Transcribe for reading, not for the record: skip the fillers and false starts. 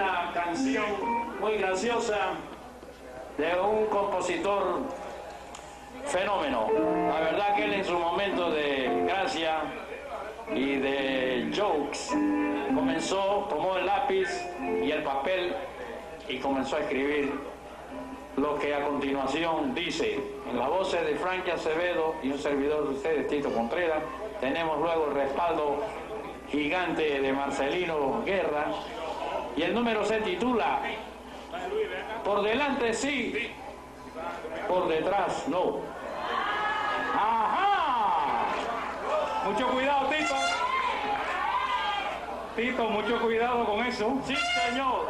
una canción muy graciosa de un compositor fenómeno. La verdad que él en su momento de gracia y de jokes comenzó, tomó el lápiz y el papel y comenzó a escribir lo que a continuación dice. En las voces de Frankie Acevedo y un servidor de ustedes, Tito Contreras, tenemos luego el respaldo gigante de Marcelino Guerra, y el número se titula Por delante sí, por detrás no. ¡Ajá! Mucho cuidado, Tito. Tito, mucho cuidado con eso. ¡Sí, señor!